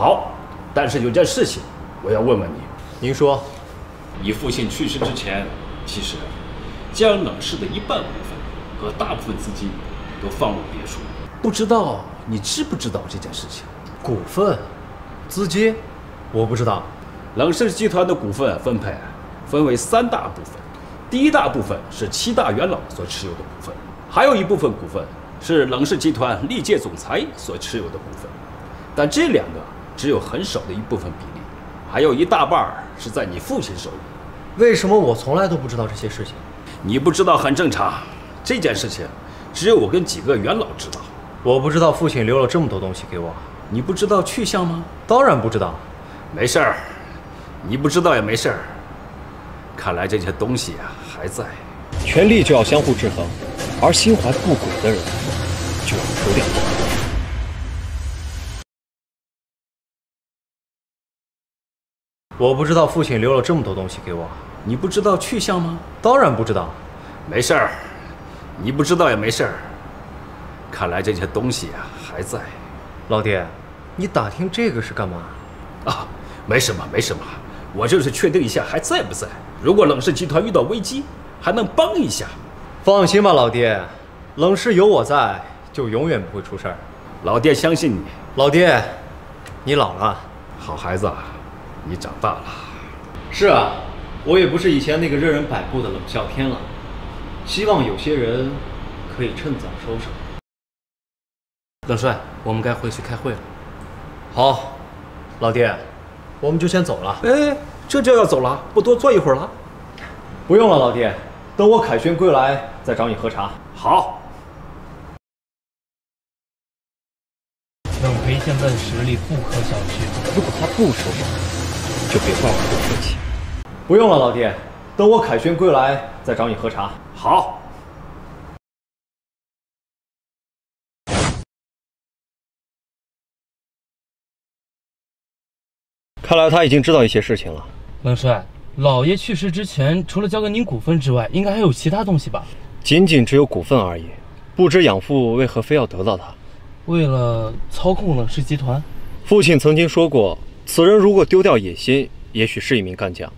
好，但是有件事情我要问问你。您说，你父亲去世之前，其实江冷氏的一半股份和大部分资金都放入别墅。不知道你知不知道这件事情？股份、资金，我不知道。冷氏集团的股份分配分为三大部分，第一大部分是七大元老所持有的股份，还有一部分股份是冷氏集团历届总裁所持有的股份，但这两个只有很少的一部分比例，还有一大半是在你父亲手里。为什么我从来都不知道这些事情？你不知道很正常，这件事情只有我跟几个元老知道。我不知道父亲留了这么多东西给我。你不知道去向吗？当然不知道。没事儿，你不知道也没事儿。看来这些东西还在。权力就要相互制衡，而心怀不轨的人就要除掉。 我不知道父亲留了这么多东西给我。你不知道去向吗？当然不知道。没事儿，你不知道也没事儿。看来这些东西还在。老爹，你打听这个是干嘛？啊，没什么，没什么。我就是确定一下还在不在。如果冷氏集团遇到危机，还能帮一下。放心吧，老爹，冷氏有我在，就永远不会出事儿。老爹相信你。老爹，你老了。好孩子。 你长大了，是啊，我也不是以前那个任人摆布的冷笑天了。希望有些人可以趁早收手。冷帅，我们该回去开会了。好，老爹，我们就先走了。哎，这就要走了，不多坐一会儿了？不用了，老爹，等我凯旋归来再找你喝茶。好。冷培现在实力不可小觑，如果他不收手。 就别怪我不客气。不用了，老爹，等我凯旋归来再找你喝茶。好。看来他已经知道一些事情了。冷帅，老爷去世之前，除了交给您股份之外，应该还有其他东西吧？仅仅只有股份而已。不知养父为何非要得到它？为了操控冷氏集团。父亲曾经说过。 此人如果丢掉野心，也许是一名干将，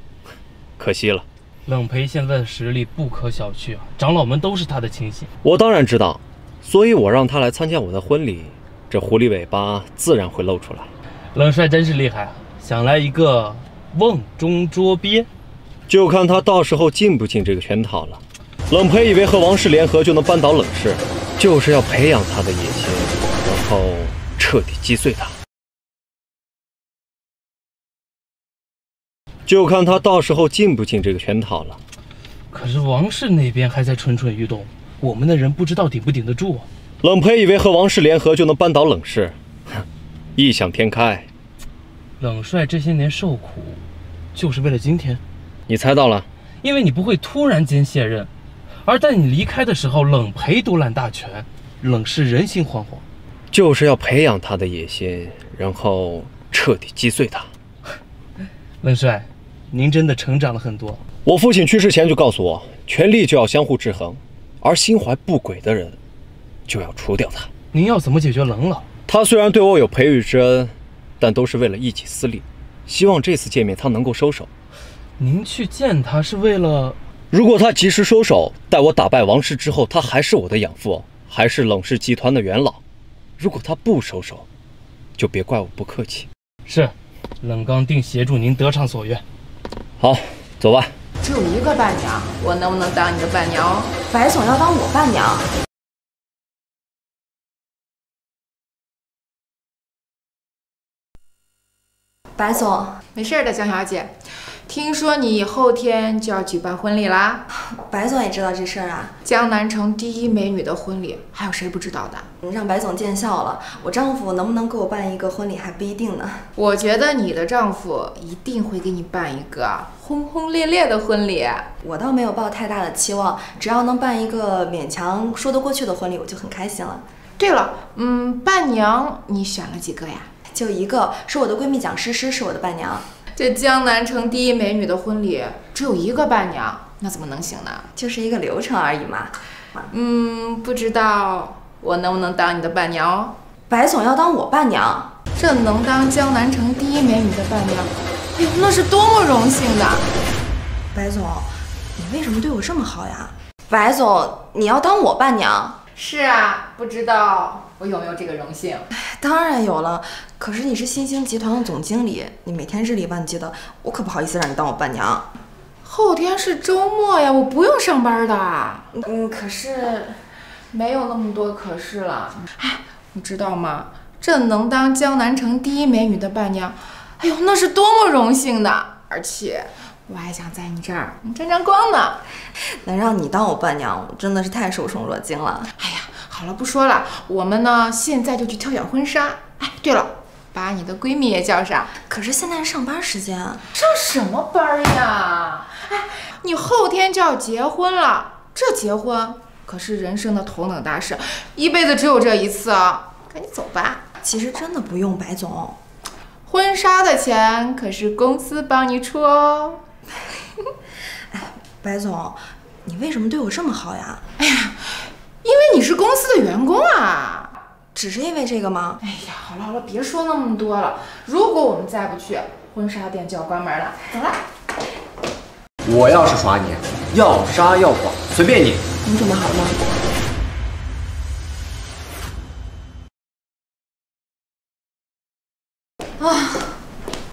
可惜了。冷培现在的实力不可小觑，长老们都是他的亲信。我当然知道，所以我让他来参加我的婚礼，这狐狸尾巴自然会露出来。冷帅真是厉害，想来一个瓮中捉鳖，就看他到时候进不进这个圈套了。冷培以为和王氏联合就能扳倒冷氏，就是要培养他的野心，然后彻底击碎他。 就看他到时候进不进这个圈套了。可是王氏那边还在蠢蠢欲动，我们的人不知道顶不顶得住。冷培以为和王氏联合就能扳倒冷氏，异想天开。冷帅这些年受苦，就是为了今天。你猜到了，因为你不会突然间卸任，而在你离开的时候，冷培独揽大权，冷氏人心惶惶。就是要培养他的野心，然后彻底击碎他。冷帅。 您真的成长了很多。我父亲去世前就告诉我，权力就要相互制衡，而心怀不轨的人，就要除掉他。您要怎么解决冷老？他虽然对我有培育之恩，但都是为了一己私利。希望这次见面他能够收手。您去见他是为了……如果他及时收手，待我打败王氏之后，他还是我的养父，还是冷氏集团的元老。如果他不收手，就别怪我不客气。是，冷刚定协助您得偿所愿。 好，走吧。只有一个伴娘，我能不能当你的伴娘？白总要当我伴娘。白总，没事的，江小姐。听说你后天就要举办婚礼啦？白总也知道这事儿啊？江南城第一美女的婚礼，还有谁不知道的？让白总见笑了，我丈夫能不能给我办一个婚礼还不一定呢。我觉得你的丈夫一定会给你办一个轰轰烈烈的婚礼。我倒没有抱太大的期望，只要能办一个勉强说得过去的婚礼，我就很开心了。对了，伴娘你选了几个呀？就一个，是我的闺蜜蒋诗诗，是我的伴娘。 这江南城第一美女的婚礼只有一个伴娘，那怎么能行呢？就是一个流程而已嘛。不知道我能不能当你的伴娘哦？白总要当我伴娘。朕能当江南城第一美女的伴娘，哎，那是多么荣幸呐！白总，你为什么对我这么好呀？白总，你要当我伴娘？是啊，不知道我有没有这个荣幸？当然有了。可是你是新兴集团的总经理，你每天日理万机的，我可不好意思让你当我伴娘。后天是周末呀，我不用上班的。可是没有那么多可是了。哎，你知道吗？ 朕能当江南城第一美女的伴娘，哎呦，那是多么荣幸的！而且我还想在你这儿沾沾光呢。能让你当我伴娘，我真的是太受宠若惊了。哎呀，好了，不说了，我们呢现在就去挑选婚纱。哎，对了，把你的闺蜜也叫上。可是现在是上班时间啊，上什么班呀？哎，你后天就要结婚了，这结婚可是人生的头等大事，一辈子只有这一次啊！赶紧走吧。 其实真的不用，白总，婚纱的钱可是公司帮你出哦。哎，白总，你为什么对我这么好呀？哎呀，因为你是公司的员工啊。只是因为这个吗？哎呀，好了好了，别说那么多了。如果我们再不去，婚纱店就要关门了。走了。我要是耍你，要杀要剐，随便你。你准备好了吗？ 啊，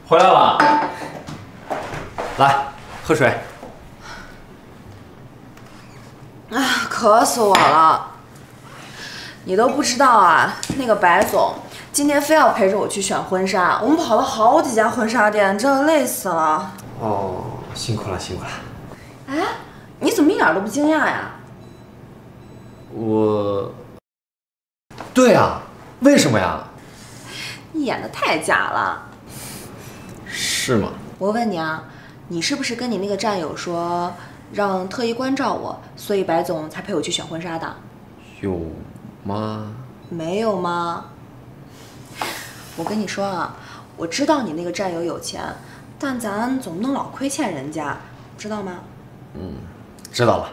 回来了，来喝水。啊，渴死我了！你都不知道啊，那个白总今天非要陪着我去选婚纱，我们跑了好几家婚纱店，真的累死了。哦，辛苦了，辛苦了。哎，你怎么一点都不惊讶呀？我，对啊，为什么呀？ 你演的太假了，是吗？我问你啊，你是不是跟你那个战友说让特意关照我，所以白总才陪我去选婚纱的？有吗？没有吗？我跟你说啊，我知道你那个战友有钱，但咱总不能老亏欠人家，知道吗？嗯，知道了。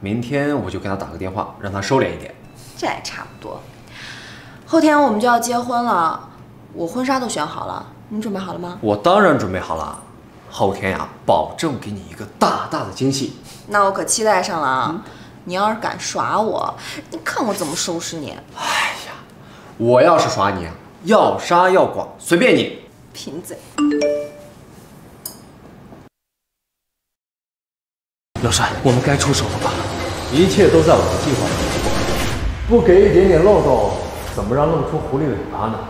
明天我就给他打个电话，让他收敛一点。这也差不多。后天我们就要结婚了。 我婚纱都选好了，你准备好了吗？我当然准备好了，后天呀，保证给你一个大大的惊喜。那我可期待上了啊！你要是敢耍我，你看我怎么收拾你！哎呀，我要是耍你，要杀要剐，随便你。贫嘴。老帅，我们该出手了吧？一切都在我的计划之中，不给一点点漏洞，怎么让弄出狐狸尾巴呢？